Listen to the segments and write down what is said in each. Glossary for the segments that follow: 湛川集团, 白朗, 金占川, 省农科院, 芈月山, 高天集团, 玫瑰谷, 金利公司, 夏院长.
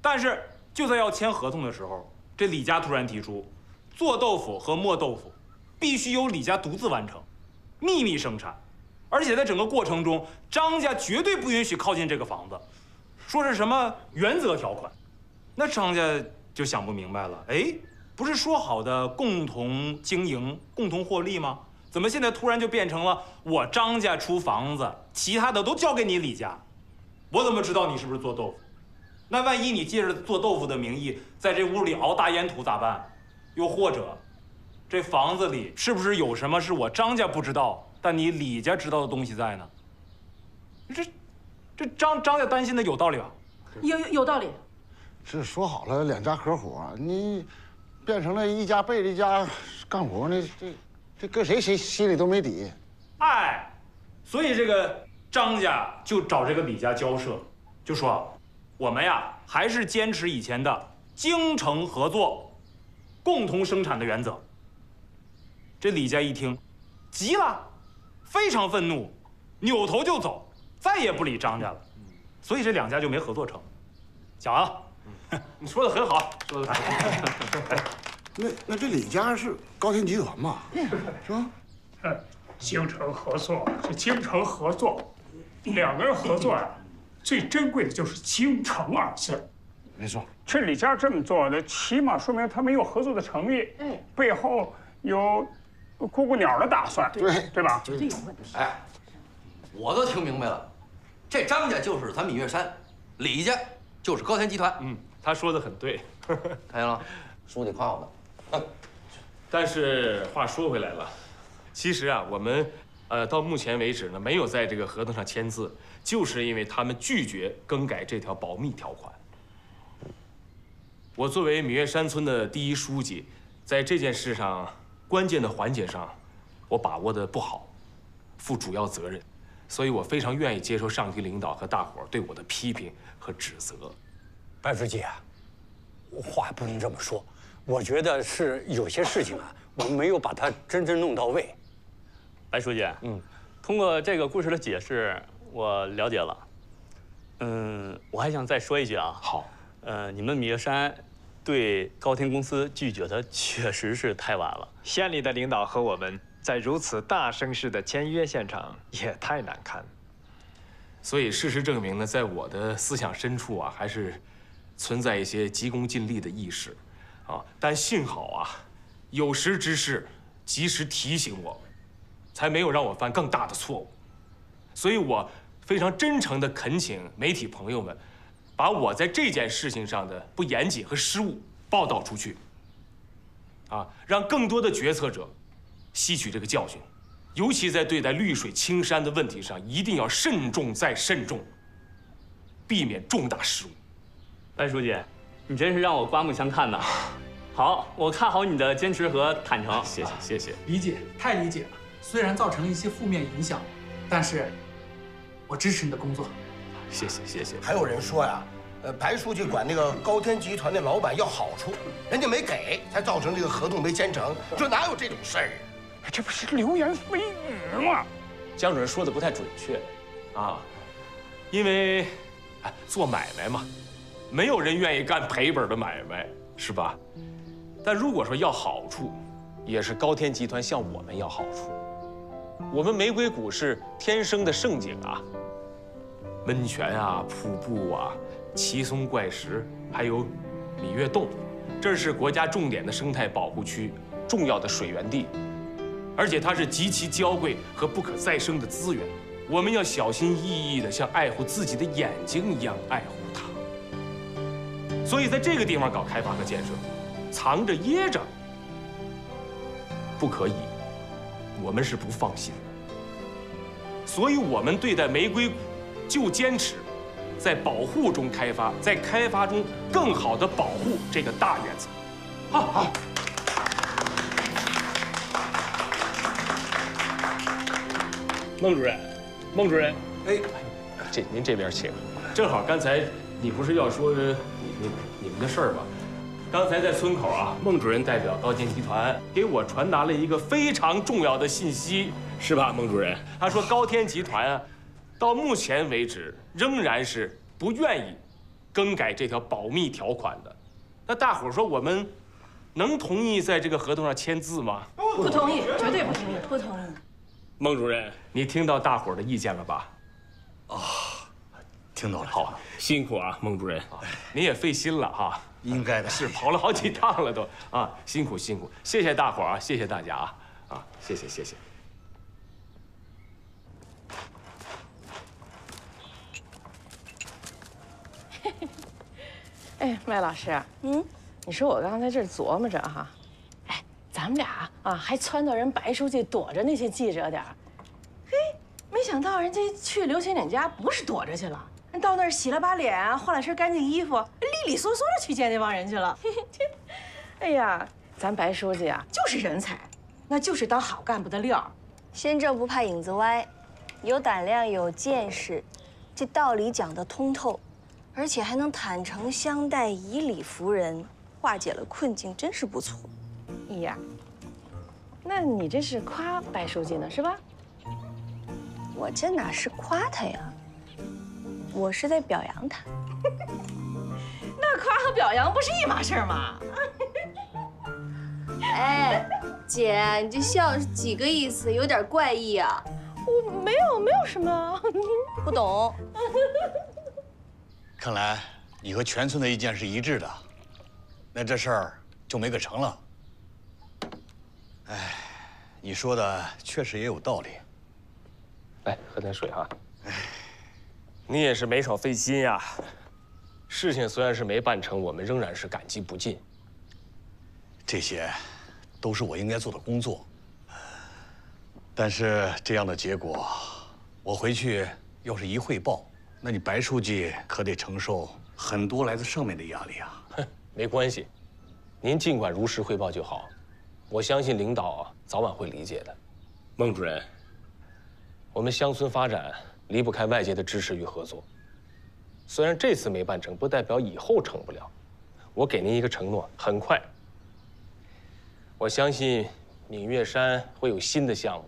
但是就在要签合同的时候，这李家突然提出，做豆腐和磨豆腐必须由李家独自完成，秘密生产，而且在整个过程中，张家绝对不允许靠近这个房子，说是什么原则条款。那张家就想不明白了，哎，不是说好的共同经营、共同获利吗？ 怎么现在突然就变成了我张家出房子，其他的都交给你李家？我怎么知道你是不是做豆腐？那万一你借着做豆腐的名义，在这屋里熬大烟土咋办？又或者，这房子里是不是有什么是我张家不知道，但你李家知道的东西在呢？这张家担心的有道理吧？有道理。这说好了两家合伙，你变成了一家背着一家干活呢，这搁谁谁心里都没底，哎，所以这个张家就找这个李家交涉，就说我们呀还是坚持以前的精诚合作、共同生产的原则。这李家一听，急了，非常愤怒，扭头就走，再也不理张家了。所以这两家就没合作成。讲啊，你说的很好，说的很好。 那这李家是高天集团嘛，是吧？精诚合作是精诚合作，两个人合作呀，最珍贵的就是精诚二字。没错，这李家这么做的，起码说明他们有合作的诚意，嗯，背后有顾顾鸟的打算，对吧？绝对有问题。哎，我都听明白了，这张家就是咱芈月山，李家就是高天集团。嗯，他说的很对。看见了，书记夸我们。 但是话说回来了，其实啊，我们到目前为止呢，没有在这个合同上签字，就是因为他们拒绝更改这条保密条款。我作为芈月山村的第一书记，在这件事上关键的环节上，我把握的不好，负主要责任，所以我非常愿意接受上级领导和大伙对我的批评和指责。班书记啊，话不能这么说。 我觉得是有些事情啊，我们没有把它真正弄到位。白书记，嗯，通过这个故事的解释，我了解了。嗯，我还想再说一句啊。好。你们芈月山对高天公司拒绝的确实是太晚了。县里的领导和我们在如此大声势的签约现场也太难堪。所以事实证明呢，在我的思想深处啊，还是存在一些急功近利的意识。 啊！但幸好啊，有识之士及时提醒我，才没有让我犯更大的错误。所以我非常真诚地恳请媒体朋友们，把我在这件事情上的不严谨和失误报道出去，啊，让更多的决策者吸取这个教训。尤其在对待绿水青山的问题上，一定要慎重再慎重，避免重大失误。白书记。 你真是让我刮目相看呐！好，我看好你的坚持和坦诚。谢谢，谢谢，理解，太理解了。虽然造成了一些负面影响，但是，我支持你的工作。谢谢，谢谢。还有人说呀，白书记管那个高天集团的老板要好处，人家没给，才造成这个合同没签成。这哪有这种事儿？这不是流言蜚语吗？江主任说的不太准确，啊，因为，哎，做买卖嘛。 没有人愿意干赔本的买卖，是吧？但如果说要好处，也是高天集团向我们要好处。我们玫瑰谷是天生的胜景啊，温泉啊、瀑布啊、奇松怪石，还有芈月洞，这是国家重点的生态保护区，重要的水源地，而且它是极其娇贵和不可再生的资源，我们要小心翼翼地像爱护自己的眼睛一样爱护它。 所以，在这个地方搞开发和建设，藏着掖着不可以，我们是不放心。所以，我们对待玫瑰谷就坚持在保护中开发，在开发中更好地保护这个大原则。好，好。孟主任，孟主任，哎，这您这边请。正好刚才。 你不是要说你们的事儿吧？刚才在村口啊，孟主任代表高天集团给我传达了一个非常重要的信息，是吧，孟主任？他说高天集团啊，到目前为止仍然是不愿意更改这条保密条款的。那大伙儿说我们能同意在这个合同上签字吗？不同意，绝对不同意，不同意。孟主任，你听到大伙儿的意见了吧？啊，听到了。好，辛苦啊，孟主任，您也费心了哈。应该的，是跑了好几趟了都啊，辛苦辛苦，谢谢大伙儿啊，谢谢大家啊，啊，谢谢谢谢。 哎，麦老师，你说我刚才这琢磨着哈，哎，咱们俩啊还撺掇人白书记躲着那些记者点儿，嘿，没想到人家去刘青岭家不是躲着去了，人到那儿洗了把脸，换了身干净衣服，利利索索的去见那帮人去了。哎呀，咱白书记啊就是人才，那就是当好干部的料，身正不怕影子歪，有胆量有见识，这道理讲得通透。 而且还能坦诚相待，以理服人，化解了困境，真是不错。哎呀，那你这是夸白书记呢，是吧？我这哪是夸他呀，我是在表扬他。那夸和表扬不是一码事儿吗？哎，姐，你这笑是几个意思？有点怪异啊。我没有什么，不懂。 看来你和全村的意见是一致的，那这事儿就没个成了。哎，你说的确实也有道理。来，喝点水哈。哎，你也是没少费心呀。事情虽然是没办成，我们仍然是感激不尽。这些都是我应该做的工作，但是这样的结果，我回去要是一汇报。 那你白书记可得承受很多来自上面的压力啊！没关系，您尽管如实汇报就好，我相信领导早晚会理解的。孟主任，我们乡村发展离不开外界的支持与合作，虽然这次没办成，不代表以后成不了。我给您一个承诺，很快，我相信闽粤山会有新的项目，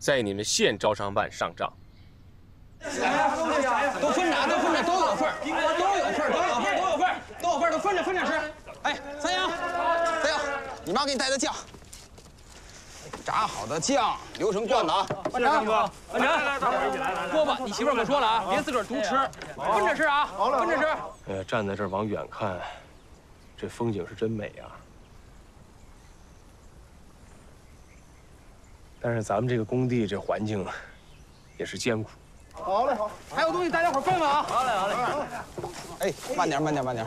在你们县招商办上账。 都分着，都分着，都有份儿，都有份儿，都有份儿，都有份儿，都有份儿，都分着，分着吃。哎，三阳，三阳，你妈给你带的酱，炸好的酱，流程灌的啊。班长，班长，来，锅巴，你媳妇可说了啊，别自个儿独吃，分着吃啊，分着吃。哎呀，站在这儿往远看，这风景是真美啊。但是咱们这个工地这环境也是艰苦。 好嘞，好，还有东西大家伙分分啊！好嘞，好嘞，好嘞。哎，慢点，慢点，慢点。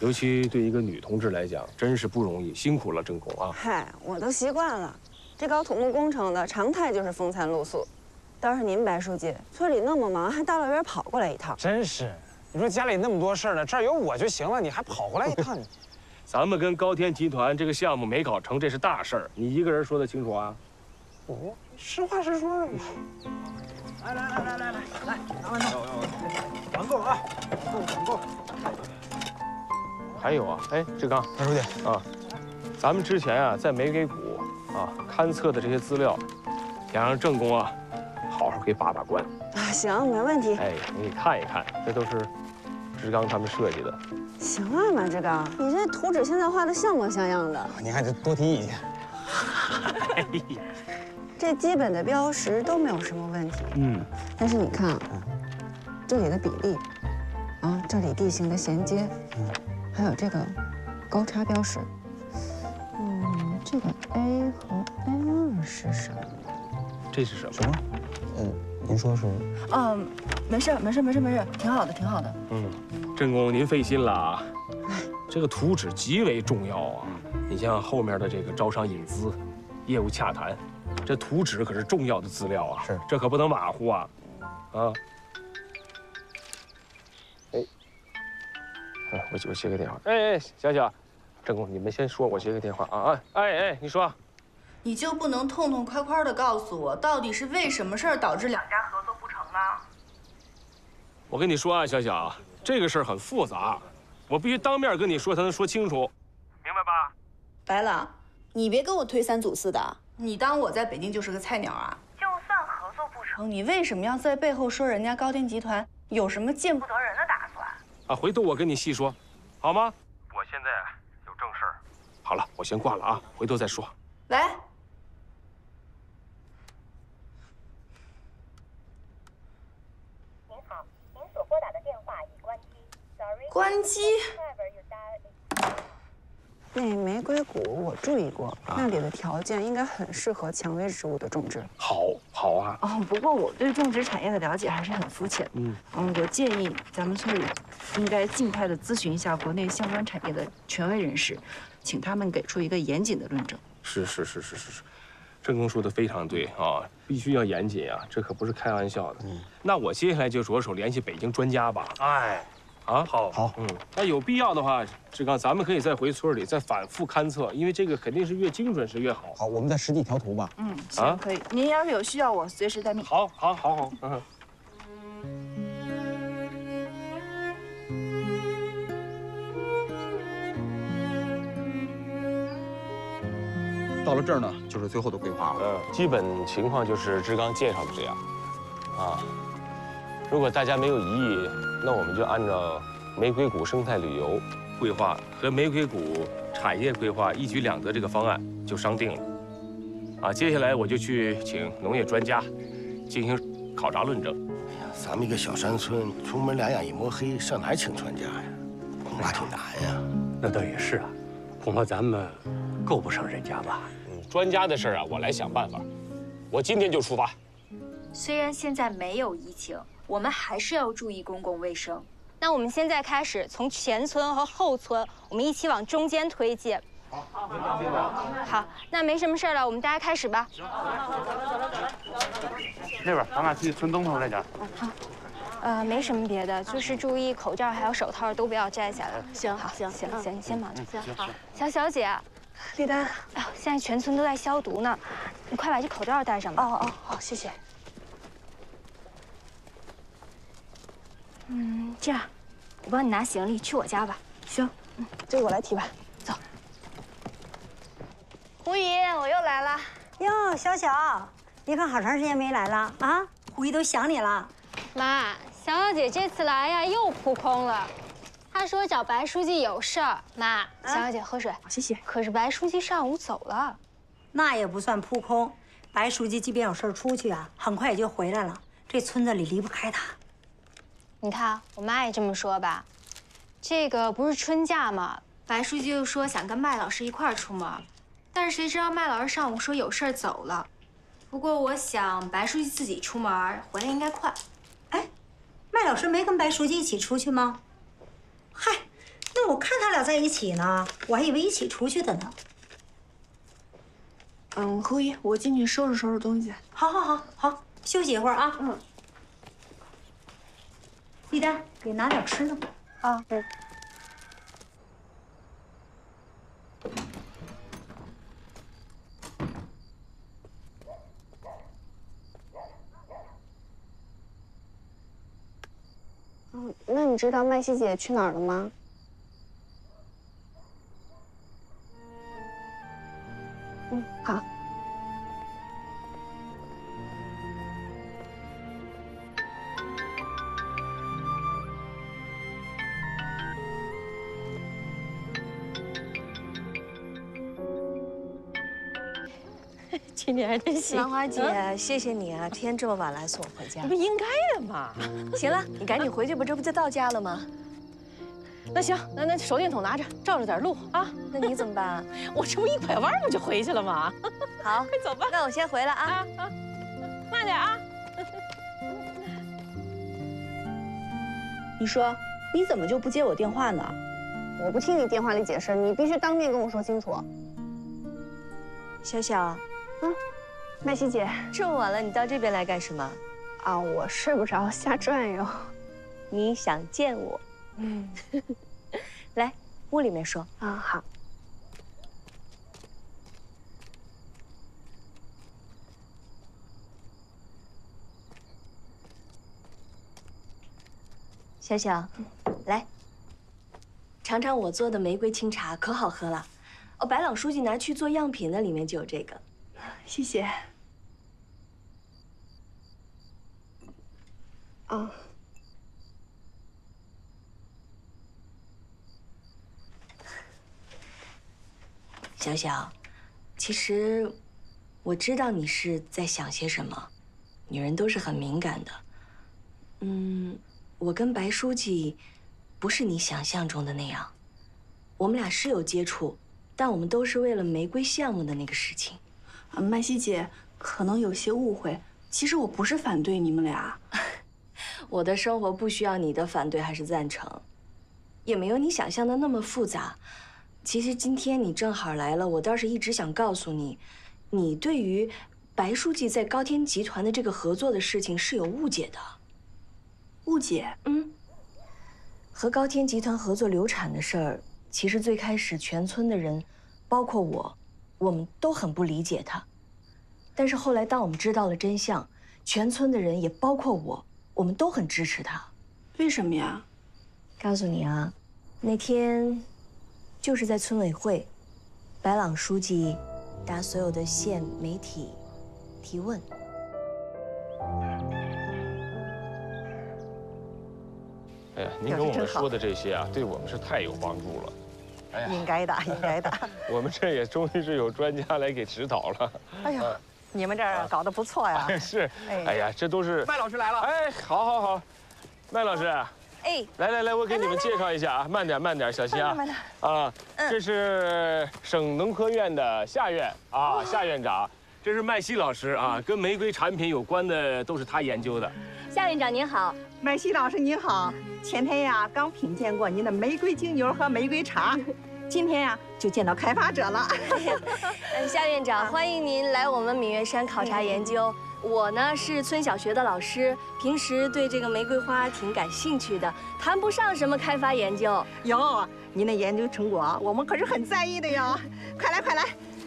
尤其对一个女同志来讲，真是不容易，辛苦了，郑工啊！嗨，我都习惯了，这搞土木工程的常态就是风餐露宿。倒是您白书记，村里那么忙，还大老远跑过来一趟，真是。你说家里那么多事儿呢，这儿有我就行了，你还跑过来一趟？咱们跟高天集团这个项目没搞成，这是大事儿，你一个人说得清楚啊？哦。 实话实说嘛，来，拿完走，管够了啊，管够了。还有啊，哎，志刚，白书记啊，咱们之前啊在梅给谷啊勘测的这些资料，想让郑工啊好好给把把关啊。行，没问题。哎，你看一看，这都是志刚他们设计的。行啊，马志刚，你这图纸现在画的像模像样的。你还得多提意见。哎呀。 这基本的标识都没有什么问题，但是你看啊，这里的比例，啊，这里地形的衔接，还有这个高差标识，这个 A 和 A2是什么？这是什么？什么？您说是？没事，挺好的，挺好的。郑工，您费心了啊。这个图纸极为重要啊，你像后面的这个招商引资、业务洽谈。 这图纸可是重要的资料啊，是这可不能马虎啊，啊！哎，我接个电话。哎，小小，郑工，你们先说，我接个电话啊！哎，你说，你就不能痛痛快快的告诉我，到底是为什么事儿导致两家合作不成呢？我跟你说啊，小小，这个事儿很复杂，我必须当面跟你说才能说清楚，明白吧？白朗，你别跟我推三阻四的。 你当我在北京就是个菜鸟啊？就算合作不成，你为什么要在背后说人家高天集团有什么见不得人的打算？啊，回头我跟你细说，好吗？我现在有正事儿。好了，我先挂了啊，回头再说。喂。 关机。那玫瑰谷我注意过，那里的条件应该很适合蔷薇植物的种植。好啊。哦，不过我对种植产业的了解还是很肤浅。我建议咱们村里应该尽快的咨询一下国内相关产业的权威人士，请他们给出一个严谨的论证。是。 郑工说的非常对啊，必须要严谨啊，这可不是开玩笑的。那我接下来就着手联系北京专家吧。哎，啊，好，那有必要的话，志刚，咱们可以再回村里再反复勘测，因为这个肯定是越精准是越好。好，我们再实地调图吧。行，可以。您要是有需要，我随时待命。好。到了这儿呢，就是最后的规划了。基本情况就是志刚介绍的这样，啊，如果大家没有异议，那我们就按照玫瑰谷生态旅游规划和玫瑰谷产业规划一举两得这个方案就商定了。啊，接下来我就去请农业专家进行考察论证。哎呀，咱们一个小山村，出门两眼一摸黑，上哪请专家呀？恐怕挺难呀。那倒也是啊，恐怕咱们够不上人家吧。 专家的事啊，我来想办法。我今天就出发。虽然现在没有疫情，我们还是要注意公共卫生。那我们现在开始从前村和后村，我们一起往中间推进。好，那没什么事了，我们大家开始吧。行，那边，咱俩去村东头那家。好。没什么别的，就是注意口罩还有手套都不要摘下来。行，你先忙着。好，小姐。 丽丹，哎呦，现在全村都在消毒呢，你快把这口罩戴上吧。好，谢谢。这样，我帮你拿行李去我家吧。行，这个我来提吧。走。胡姨，我又来了。哟，小，你看好长时间没来了啊？胡姨都想你了。妈，小姐这次来呀，又扑空了。 他说找白书记有事儿，妈，小姐喝水，谢谢。可是白书记上午走了，那也不算扑空。白书记即便有事儿出去啊，很快也就回来了。这村子里离不开他。你看，我妈也这么说吧。这个不是春假嘛，白书记又说想跟麦老师一块儿出门，但是谁知道麦老师上午说有事儿走了。不过我想白书记自己出门回来应该快。哎，麦老师没跟白书记一起出去吗？ 嗨，那我看他俩在一起呢，我还以为一起出去的呢。胡姨，我进去收拾收拾东西。好，休息一会儿啊。丽丹，给拿点吃的。啊。那你知道麦西姐去哪儿了吗？好。今天还真行，兰花姐，谢谢你啊！天这么晚来送我回家，这不应该的吗？行了，你赶紧回去吧，这不就到家了吗？那行，那手电筒拿着，照着点路啊。那你怎么办？我这不一拐弯不就回去了吗？好，快走吧。那我先回来啊。慢点啊。你说你怎么就不接我电话呢？我不听你电话里解释，你必须当面跟我说清楚。小。 麦西姐，这么晚了，你到这边来干什么？啊，我睡不着，瞎转悠。你想见我？来，屋里面说。好。小，来，尝尝我做的玫瑰清茶，可好喝了。白老书记拿去做样品的，里面就有这个。 谢谢。小小，其实我知道你是在想些什么，女人都是很敏感的。我跟白书记不是你想象中的那样，我们俩是有接触，但我们都是为了玫瑰项目的那个事情。麦西姐可能有些误会，其实我不是反对你们俩，我的生活不需要你的反对还是赞成，也没有你想象的那么复杂。 其实今天你正好来了，我倒是一直想告诉你，你对于白书记在高天集团的这个合作的事情是有误解的。误解？和高天集团合作流产的事儿，其实最开始全村的人，包括我，我们都很不理解他。但是后来当我们知道了真相，全村的人也包括我，我们都很支持他。为什么呀？告诉你啊，那天。 就是在村委会，白朗书记答所有的县媒体提问。哎呀，您跟我们说的这些啊，对我们是太有帮助了。哎呀，应该的，应该的。我们这也终于是有专家来给指导了。哎呦，你们这儿搞得不错呀。是。哎呀，这都是麦老师来了。哎，好，好，好，麦老师。 哎，来来来，我给你们介绍一下啊，慢点慢点，小心啊！啊，这是省农科院的夏院啊，夏院长，这是麦西老师啊，跟玫瑰产品有关的都是他研究的。夏院长您好，麦西老师您好，前天呀刚品鉴过您的玫瑰精油和玫瑰茶，今天呀就见到开发者了。夏院长，欢迎您来我们芈月山考察研究。 我呢是村小学的老师，平时对这个玫瑰花挺感兴趣的，谈不上什么开发研究。哟，您的研究成果我们可是很在意的哟！快来快来，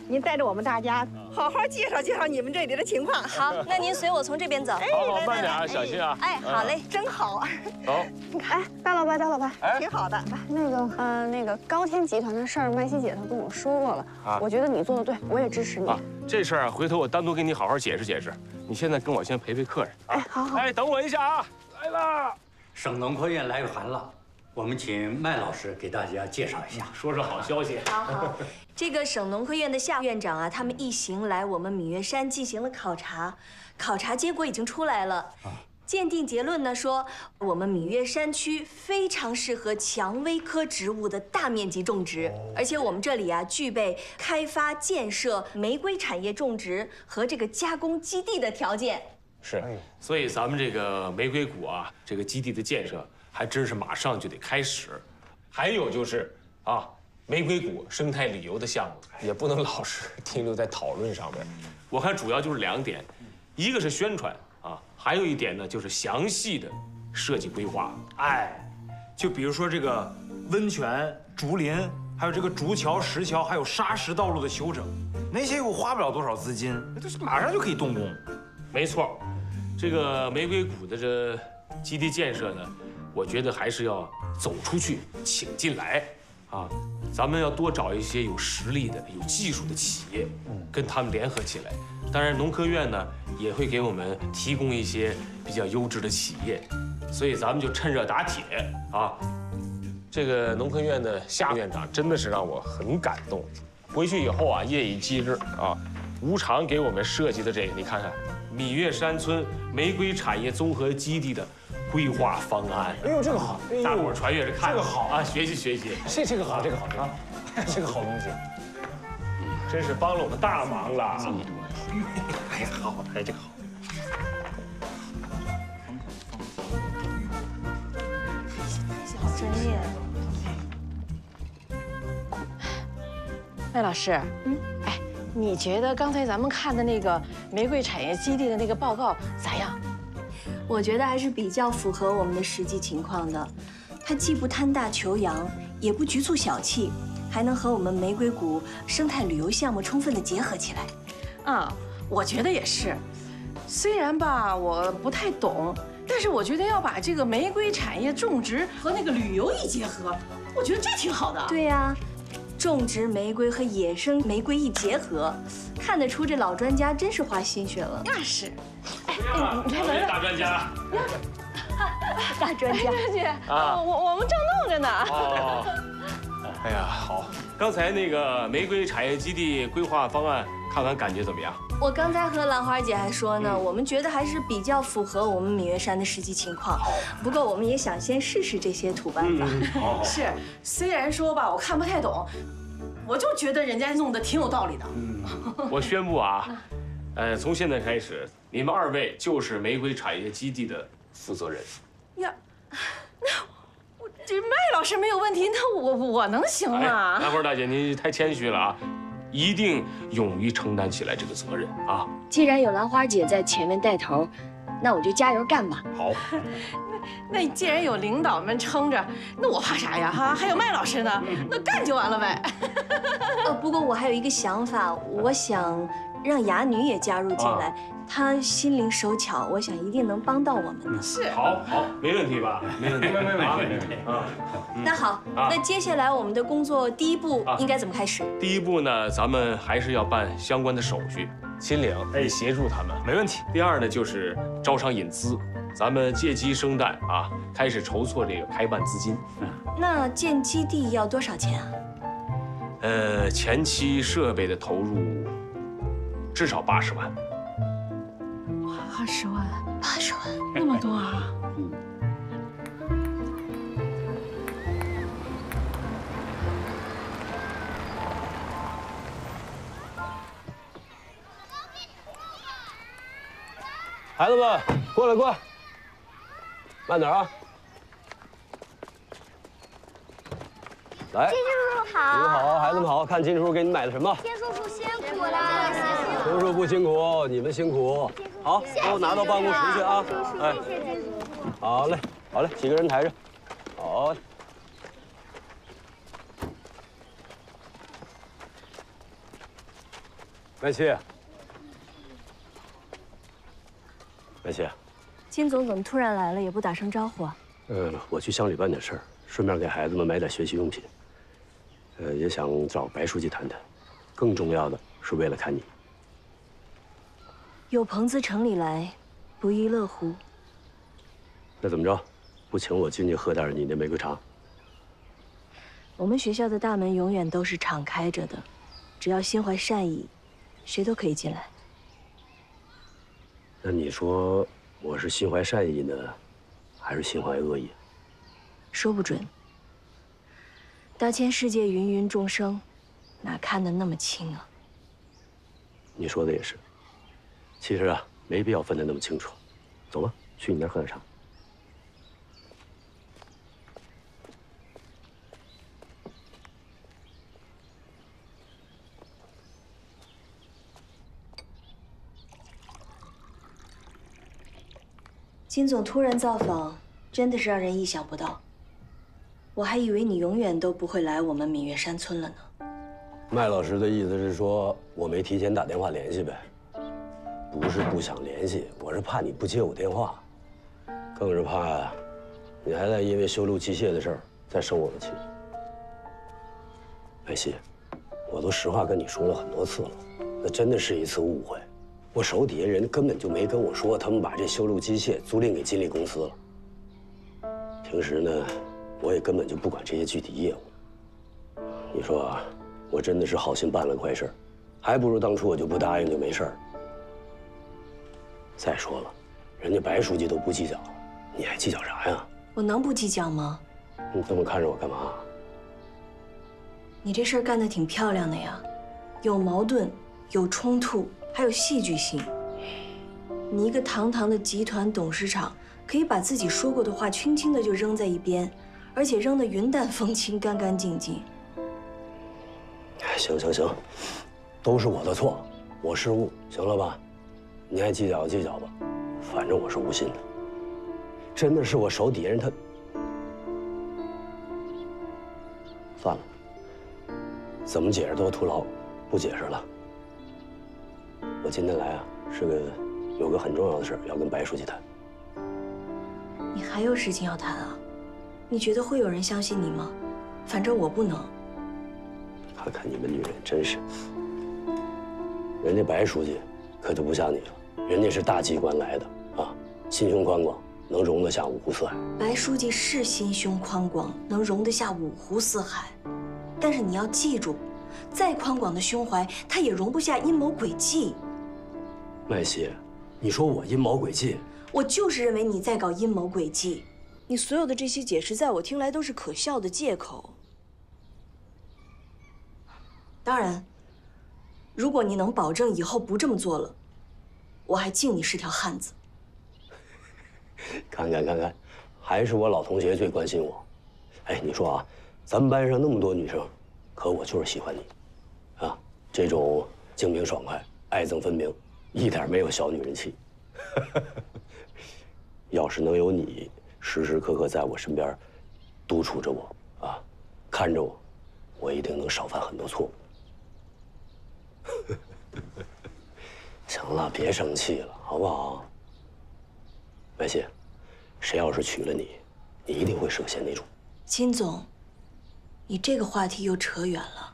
您带着我们大家好好介绍介绍你们这里的情况。好，那您随我从这边走。好，好，慢点啊，小心啊！哎，好嘞，真好。走。你看，哎，大老板，大老板，挺好的。那个，那个高天集团的事儿，麦西姐她跟我说过了，我觉得你做的对，我也支持你。这事儿啊，回头我单独给你好好解释解释。 你现在跟我先陪陪客人啊！哎，好好，哎，等我一下啊！来了，省农科院来函了，我们请麦老师给大家介绍一下，说说好消息。好好，这个省农科院的夏院长啊，他们一行来我们芈月山进行了考察，考察结果已经出来了，鉴定结论呢说我们芈月山区非常适合蔷薇科植物的大面积种植，而且我们这里啊具备开发建设玫瑰产业种植和这个加工基地的条件。是，所以咱们这个玫瑰谷啊，这个基地的建设还真是马上就得开始。还有就是啊，玫瑰谷生态旅游的项目也不能老是停留在讨论上面，我看主要就是2点，一个是宣传。 啊，还有一点呢，就是详细的设计规划。哎，就比如说这个温泉、竹林，还有这个竹桥、石桥，还有砂石道路的修整，那些又花不了多少资金，那就是马上就可以动工。没错，这个玫瑰谷的这基地建设呢，我觉得还是要走出去，请进来。啊，咱们要多找一些有实力的、有技术的企业，跟他们联合起来。 当然，农科院呢也会给我们提供一些比较优质的企业，所以咱们就趁热打铁啊！这个农科院的夏院长真的是让我很感动。回去以后啊，夜以继日啊，无偿给我们设计的这个，你看看芈月山村玫瑰产业综合基地的规划方案。哎呦，这个好！大伙儿传阅着看，这个好啊，学习学习。这个好，这个好啊，这个好东西，真是帮了我们大忙了。 哎呀，好，哎，这个好。好专业。麦老师，哎，你觉得刚才咱们看的那个玫瑰产业基地的那个报告咋样？我觉得还是比较符合我们的实际情况的。它既不贪大求洋，也不局促小气，还能和我们玫瑰谷生态旅游项目充分的结合起来。 啊，我觉得也是。虽然吧，我不太懂，但是我觉得要把这个玫瑰产业种植和那个旅游一结合，我觉得这挺好的。对呀，种植玫瑰和野生玫瑰一结合，看得出这老专家真是花心血了。那是。哎，你来闻闻。大专家。大专家。大姐，我们正弄着呢。哦。哎呀，好，刚才那个玫瑰产业基地规划方案，看完感觉怎么样？我刚才和兰花姐还说呢，我们觉得还是比较符合我们芈月山的实际情况。不过我们也想先试试这些土办法。好，是，虽然说吧，我看不太懂，我就觉得人家弄得挺有道理的。我宣布啊，从现在开始，你们二位就是玫瑰产业基地的负责人。呀，那。 这麦老师没有问题，那我能行吗？兰花大姐，您太谦虚了啊！一定勇于承担起来这个责任啊！既然有兰花姐在前面带头，那我就加油干吧。好，那既然有领导们撑着，那我怕啥呀？哈，还有麦老师呢，那干就完了呗。不过我还有一个想法，我想让哑女也加入进来，她心灵手巧，我想一定能帮到我们的。是，好，好，没问题吧？没问题，没问题啊。那好，那接下来我们的工作第一步应该怎么开始？第一步呢，咱们还是要办相关的手续，秦岭可以协助他们，没问题。第二呢，就是招商引资，咱们借鸡生蛋啊，开始筹措这个开办资金。那建基地要多少钱啊？前期设备的投入。 至少80万。哇，20万，80万，那么多啊！嗯。孩子们，过来，慢点啊！来，金叔叔好，你们好，孩子们好，看金叔叔给你买的什么？金叔叔辛苦了。 叔叔不辛苦，你们辛苦。好，都拿到办公室去啊！哎，好嘞，好嘞，几个人抬着。好嘞。麦琪，金总怎么突然来了，也不打声招呼啊？我去乡里办点事儿，顺便给孩子们买点学习用品。也想找白书记谈谈，更重要的是为了看你。 有朋自城里来，不亦乐乎。那怎么着？不请我进去喝点你那玫瑰茶？我们学校的大门永远都是敞开着的，只要心怀善意，谁都可以进来。那你说我是心怀善意呢，还是心怀恶意？说不准。大千世界芸芸众生，哪看得那么清啊？你说的也是。 其实啊，没必要分得那么清楚。走吧，去你那儿喝点茶。金总突然造访，真的是让人意想不到。我还以为你永远都不会来我们芈月山村了呢。麦老师的意思是说，我没提前打电话联系呗。 不是不想联系，我是怕你不接我电话，更是怕你还在因为修路机械的事儿再生我的气。白希，我都实话跟你说了很多次了，那真的是一次误会。我手底下人根本就没跟我说，他们把这修路机械租赁给金利公司了。平时呢，我也根本就不管这些具体业务。你说啊，我真的是好心办了坏事，还不如当初我就不答应就没事儿。 再说了，人家白书记都不计较，你还计较啥呀？我能不计较吗？你这么看着我干嘛？你这事儿干得挺漂亮的呀，有矛盾，有冲突，还有戏剧性。你一个堂堂的集团董事长，可以把自己说过的话轻轻的就扔在一边，而且扔得云淡风轻，干干净净。行，都是我的错，我失误，行了吧？ 你爱计较就计较吧，反正我是无心的。真的是我手底下人他。算了，怎么解释都徒劳，不解释了。我今天来啊，有个很重要的事要跟白书记谈。你还有事情要谈啊？你觉得会有人相信你吗？反正我不能。看看你们女人真是，人家白书记。 可就不像你了，人家是大机关来的啊，心胸宽广，能容得下五湖四海。白书记是心胸宽广，能容得下五湖四海，但是你要记住，再宽广的胸怀，它也容不下阴谋诡计。麦西，你说我阴谋诡计？我就是认为你在搞阴谋诡计。你所有的这些解释，在我听来都是可笑的借口。当然，如果你能保证以后不这么做了，我还敬你是条汉子。看看，还是我老同学最关心我。哎，你说啊，咱们班上那么多女生，可我就是喜欢你，啊，这种精明爽快、爱憎分明，一点没有小女人气。要是能有你时时刻刻在我身边，督促着我啊，看着我，我一定能少犯很多错误。行了，别生气了，好不好？白希，谁要是娶了你，你一定会是个贤内助。金总，你这个话题又扯远了。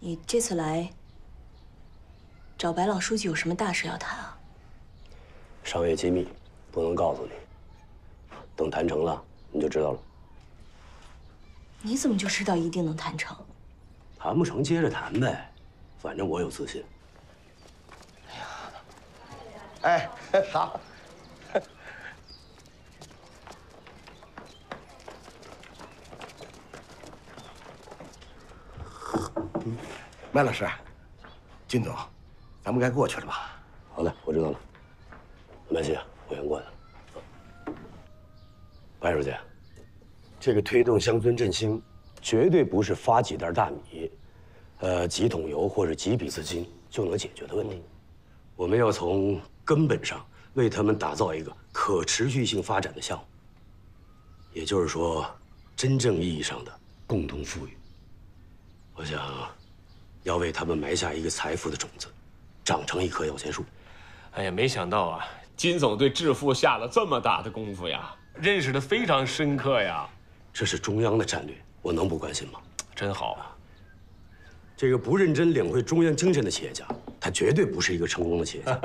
你这次来找白老书记有什么大事要谈啊？商业机密，不能告诉你。等谈成了，你就知道了。你怎么就知道一定能谈成？谈不成接着谈呗，反正我有自信。哎呀，哎，好。 麦老师，金总，咱们该过去了吧？好嘞，我知道了。麦西，我先过去了。白书记，这个推动乡村振兴，绝对不是发几袋大米、几桶油或者几笔资金就能解决的问题。我们要从根本上为他们打造一个可持续性发展的项目，也就是说，真正意义上的共同富裕。我想。 要为他们埋下一个财富的种子，长成一棵摇钱树。哎呀，没想到啊，金总对致富下了这么大的功夫呀，认识的非常深刻呀。这是中央的战略，我能不关心吗？真好啊！这个不认真领会中央精神的企业家，他绝对不是一个成功的企业家。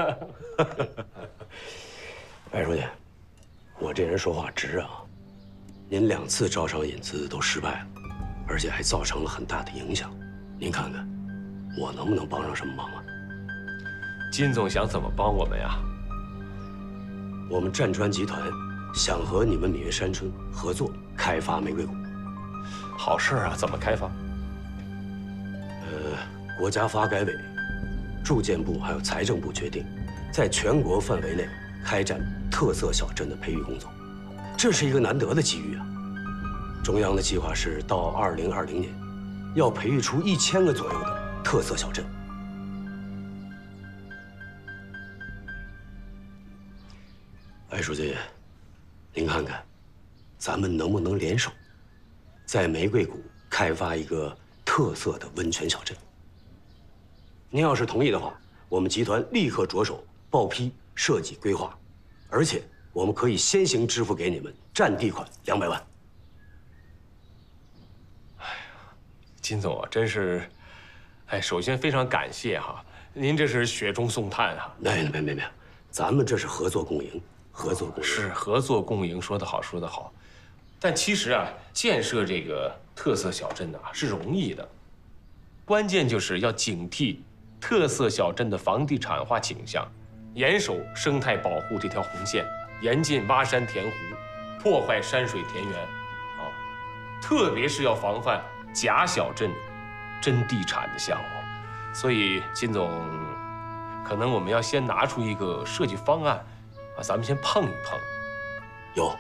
白书记，我这人说话直啊，您两次招商引资都失败了，而且还造成了很大的影响，您看看。 我能不能帮上什么忙啊？金总想怎么帮我们呀？我们湛川集团想和你们芈月山春合作开发玫瑰谷。好事啊，怎么开发？国家发改委、住建部还有财政部决定，在全国范围内开展特色小镇的培育工作，这是一个难得的机遇啊！中央的计划是到2020年，要培育出1000个左右的。 特色小镇，白书记，您看看，咱们能不能联手，在玫瑰谷开发一个特色的温泉小镇？您要是同意的话，我们集团立刻着手报批设计规划，而且我们可以先行支付给你们占地款200万。哎呀，金总啊，真是。 哎，首先非常感谢哈，您这是雪中送炭啊！没，咱们这是合作共赢，合作共赢是合作共赢，说得好。但其实啊，建设这个特色小镇啊是容易的，关键就是要警惕特色小镇的房地产化倾向，严守生态保护这条红线，严禁挖山填湖，破坏山水田园，啊，特别是要防范假小镇。 真地产的项目，所以金总，可能我们要先拿出一个设计方案，啊，咱们先碰一碰。有，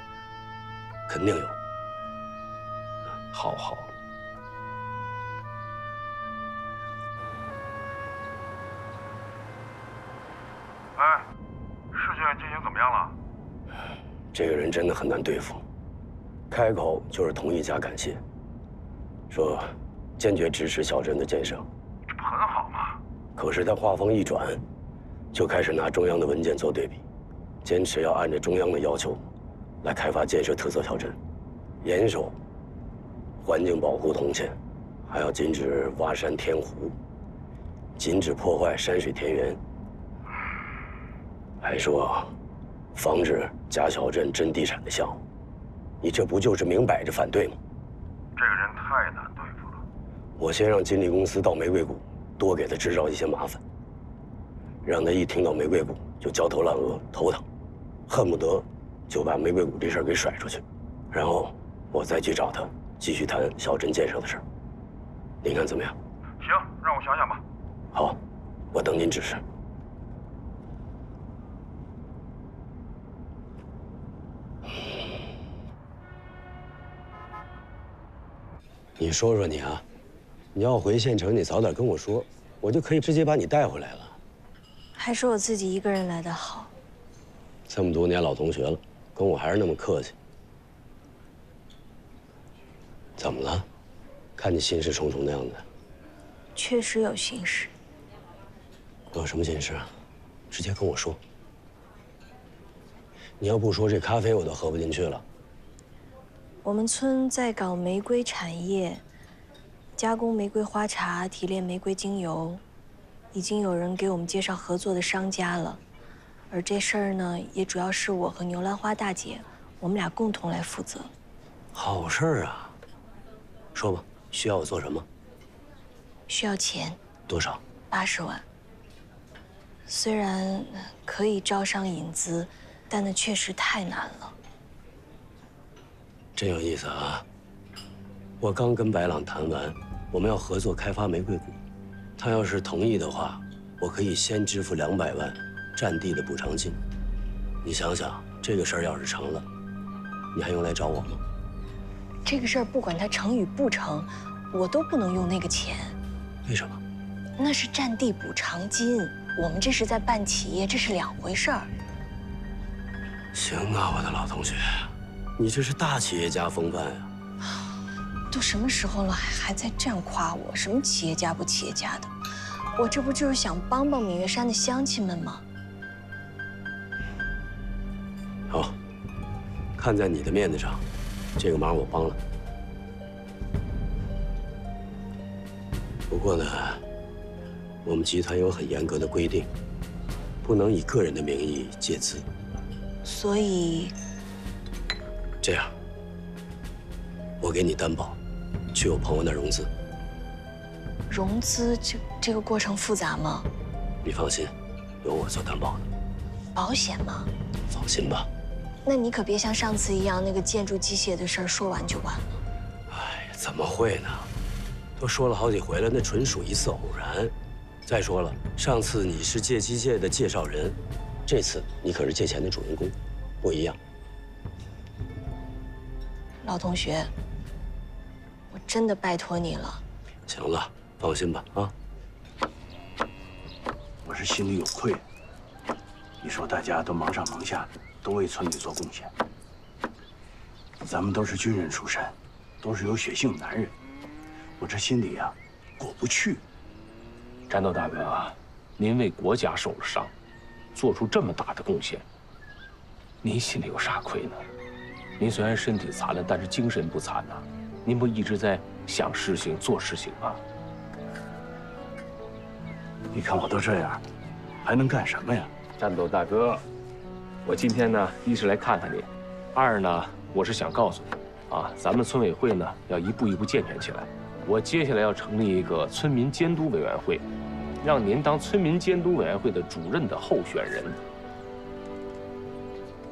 肯定有。好。哎，事情进行怎么样了？这个人真的很难对付，开口就是同意加感谢，说。 坚决支持小镇的建设，这不很好吗？可是他话锋一转，就开始拿中央的文件做对比，坚持要按照中央的要求来开发建设特色小镇，严守环境保护红线，还要禁止挖山填湖，禁止破坏山水田园，还说防止假小镇真地产的项目。你这不就是明摆着反对吗？这个人太难对付了。我先让经纪公司到玫瑰谷，多给他制造一些麻烦，让他一听到玫瑰谷就焦头烂额、头疼，恨不得就把玫瑰谷这事儿给甩出去，然后我再去找他继续谈小镇建设的事儿。您看怎么样？行，让我想想吧。好，我等您指示。 你说说你啊，你要回县城，你早点跟我说，我就可以直接把你带回来了。还是我自己一个人来的好。这么多年老同学了，跟我还是那么客气。怎么了？看你心事重重的样子。确实有心事。有什么心事啊？直接跟我说。你要不说这咖啡我都喝不进去了。 我们村在搞玫瑰产业，加工玫瑰花茶、提炼玫瑰精油，已经有人给我们介绍合作的商家了。而这事儿呢，也主要是我和牛兰花大姐，我们俩共同来负责。好事儿啊！说吧，需要我做什么？需要钱。多少？80万。虽然可以招商引资，但那确实太难了。 真有意思啊！我刚跟白朗谈完，我们要合作开发玫瑰谷。他要是同意的话，我可以先支付200万占地的补偿金。你想想，这个事儿要是成了，你还用来找我吗？这个事儿不管它成与不成，我都不能用那个钱。为什么？那是占地补偿金，我们这是在办企业，这是两回事儿。行啊，我的老同学。 你这是大企业家风范呀！都什么时候了，还在这样夸我？什么企业家不企业家的？我这不就是想帮帮芈月山的乡亲们吗？好，看在你的面子上，这个忙我帮了。不过呢，我们集团有很严格的规定，不能以个人的名义借资。所以。 这样，我给你担保，去我朋友那儿融资。融资这个过程复杂吗？你放心，有我做担保的。保险吗？放心吧。那你可别像上次一样，那个建筑机械的事儿说完就完了。哎呀，怎么会呢？都说了好几回了，那纯属一次偶然。再说了，上次你是借机械的介绍人，这次你可是借钱的主人公，不一样。 老同学，我真的拜托你了。行了，放心吧，啊！我是心里有愧。你说大家都忙上忙下，都为村里做贡献。咱们都是军人出身，都是有血性男人，我这心里啊过不去。战斗大哥啊，您为国家受了伤，做出这么大的贡献，您心里有啥愧呢？ 您虽然身体残了，但是精神不残呐、啊。您不一直在想事情、做事情吗？你看我都这样，还能干什么呀？战斗大哥，我今天呢，一是来看看你，二呢，我是想告诉你，啊，咱们村委会呢要一步一步健全起来。我接下来要成立一个村民监督委员会，让您当村民监督委员会的主任的候选人。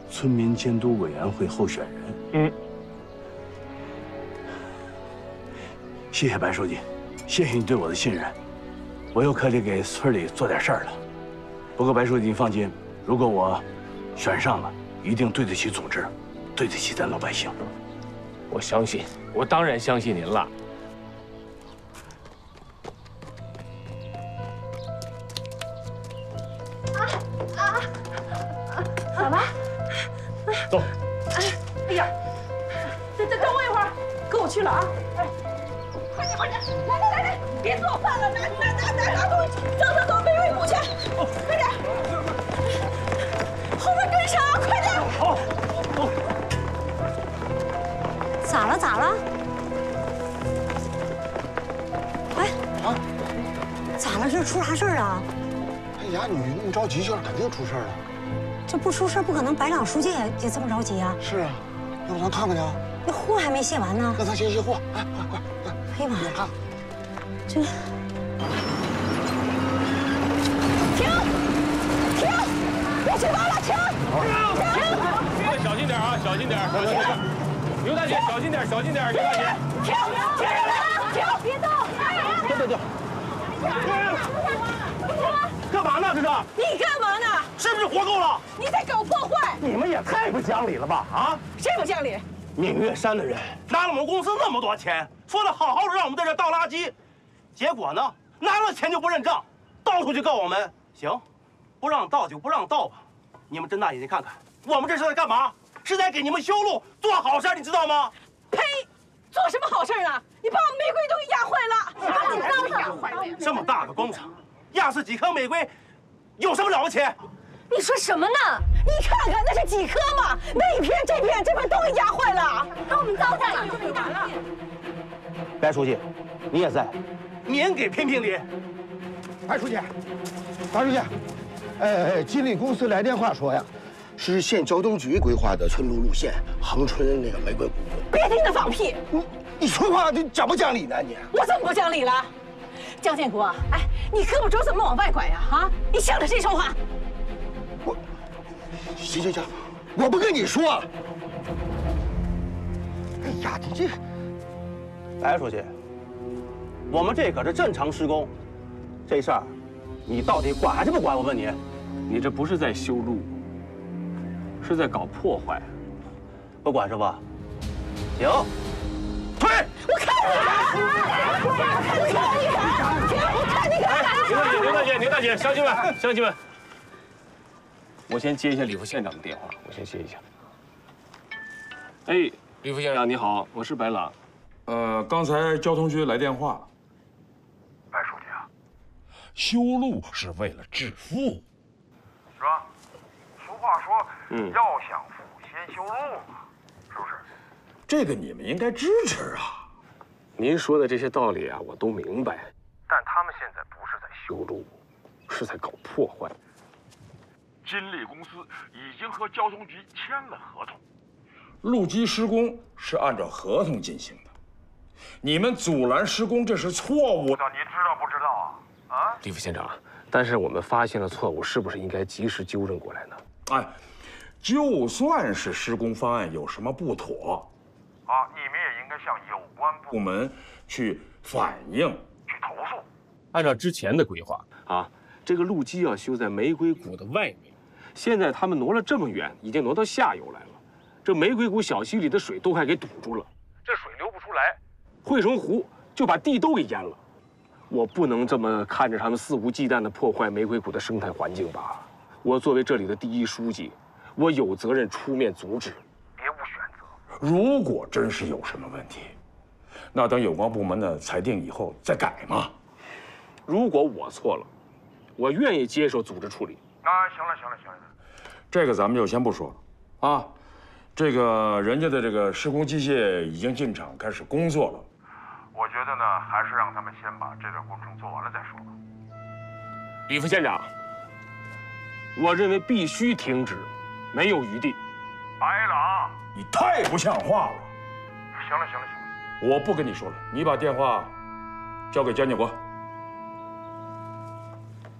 村民监督委员会候选人，嗯，谢谢白书记，谢谢你对我的信任，我又可以给村里做点事儿了。不过白书记，你放心，如果我选上了，一定对得起组织，对得起咱老百姓。我相信，我当然相信您了。好吧。 走。哎呀，等我一会儿，跟我去了啊！哎，快点，来，别做饭了，拿东西，到玫瑰谷去，快点，后面跟上，快点！好，走。咋了？喂，啊，咋了？这出啥事儿啊？哎呀，你那么着急，就是肯定出事了。 这不出事不可能，白朗书记也这么着急啊！是啊，要不咱看看去？那货还没卸完呢。让他先卸货，啊，快快！哎呀妈呀！啊，这个。 别举报了，停！停！停！小心点啊，小心点！小心点！刘大姐，小心点，小心点！刘大姐，停！停！停！别动！别动！别动！干嘛呢？这是？你干嘛呢？是不是活够了？你在搞破坏！你们也太不讲理了吧！啊！谁不讲理？闽岳山的人拿了我们公司那么多钱，说了好好的让我们在这倒垃圾，结果呢，拿了钱就不认账，到处去告我们。行。 不让倒就不让倒吧，你们睁大眼睛看看，我们这是在干嘛？是在给你们修路，做好事，你知道吗？呸！做什么好事呢？你把我们玫瑰都给压坏了，把你糟蹋！这么大的工厂，压死几颗玫瑰，有什么了不起？你说什么呢？你看看，那是几颗嘛？那一片、这片、这片都给压坏了，把我们糟蹋了，就完了。白书记，你也在，您给评评理。白书记，白书记。 哎，吉利公司来电话说呀，是县交通局规划的村路路线，航春那个玫瑰谷。别听他放屁！你说话这讲不讲理呢？你我怎么不讲理了？江建国，哎，你胳膊肘怎么往外拐呀？啊，你向着谁说话？我，行行行，我不跟你说。哎呀，你这，白书记，我们这可是正常施工，这事儿。 你到底管还是不管？我问你，你这不是在修路，是在搞破坏，不管是吧？行，退！我看你敢！我看你敢！刘大姐，刘大姐，乡亲们，乡亲们，我先接一下李副县长的电话，我先接一下。哎，李副县长你好，我是白朗。刚才交通局来电话了。 修路是为了致富，是吧？俗话说，要想富先修路嘛，是不是？这个你们应该支持啊。您说的这些道理啊，我都明白。但他们现在不是在修路，是在搞破坏。金利公司已经和交通局签了合同，路基施工是按照合同进行的。你们阻拦施工，这是错误的，您知道不知道啊？ 李副县长，但是我们发现了错误，是不是应该及时纠正过来呢？哎，就算是施工方案有什么不妥，啊，你们也应该向有关部门去反映、去投诉。按照之前的规划啊，这个路基要修在玫瑰谷的外面，现在他们挪了这么远，已经挪到下游来了。这玫瑰谷小溪里的水都快给堵住了，这水流不出来，汇成湖就把地都给淹了。 我不能这么看着他们肆无忌惮地破坏玫瑰谷的生态环境吧？我作为这里的第一书记，我有责任出面阻止，别无选择。如果真是有什么问题，那等有关部门的裁定以后再改嘛。如果我错了，我愿意接受组织处理。啊，行了，行了，行了，这个咱们就先不说了啊。这个人家的这个施工机械已经进场开始工作了。 我觉得呢，还是让他们先把这个工程做完了再说吧。李副县长，我认为必须停止，没有余地。白朗，你太不像话了！行了，行了，行了，我不跟你说了，你把电话交给江建国。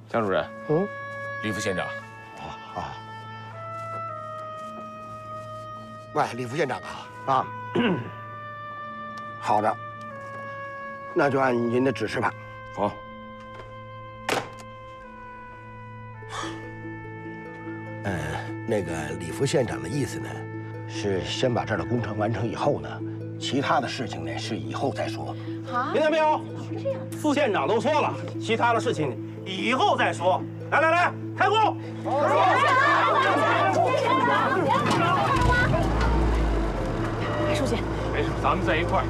江主任，嗯，李副县长，啊啊，喂，李副县长啊啊，好的。 那就按您的指示吧。好。那个李副县长的意思呢，是先把这儿的工程完成以后呢，其他的事情呢是以后再说。啊？听见没有？副县长都说了，其他的事情以后再说。来来来，开工！白书记，没事，咱们在一块儿。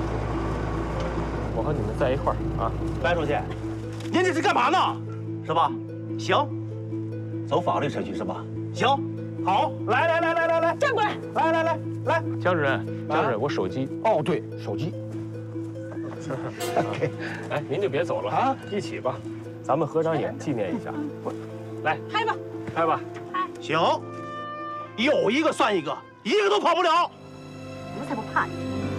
我和你们在一块儿啊，白书记，您这是干嘛呢？是吧？行，走法律程序是吧？行，好，来来来来来来，站过来，来来来来，江主任，江主任，我手机。哦，对，手机。哎，您就别走了啊，一起吧，咱们合张影纪念一下。来，拍吧，拍吧，拍。行，有一个算一个，一个都跑不了。我才不怕你。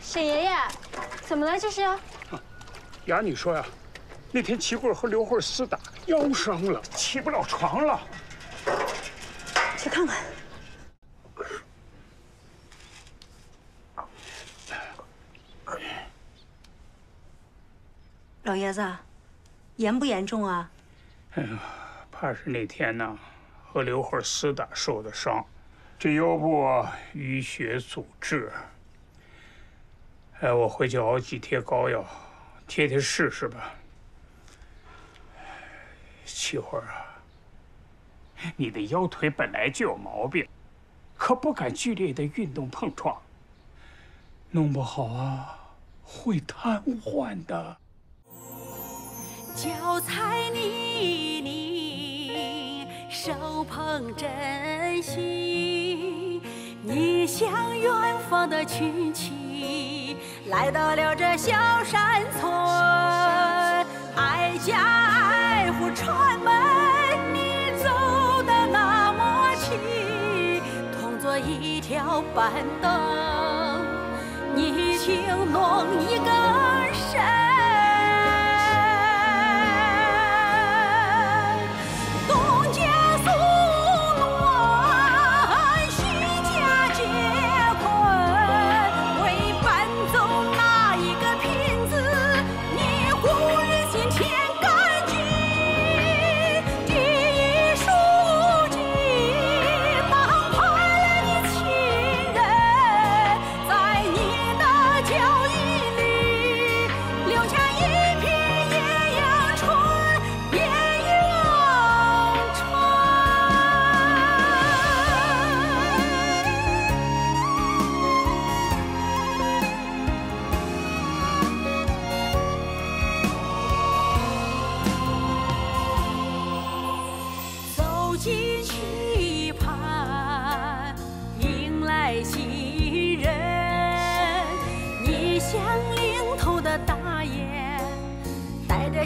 沈爷爷，怎么了这是？雅女说呀，那天齐贵和刘慧厮打，腰伤了，起不了床了。去看看。 老爷子，严不严重啊？哎呀，怕是那天呢和刘慧厮打受的伤，这腰部淤血阻滞。哎，我回去熬几贴膏药，贴贴试试吧。七慧啊，你的腰腿本来就有毛病，可不敢剧烈的运动碰撞，弄不好啊会瘫痪的。 脚踩泥泞，手捧珍稀。你向远方的群骑，来到了这小山村。爱家爱户串门，你走得那么齐。同坐一条板凳，你轻拢一个身。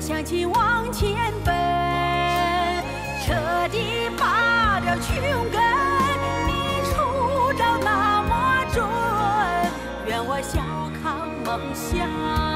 向前往前奔，彻底拔掉穷根，你出招那么准，愿我小康梦想。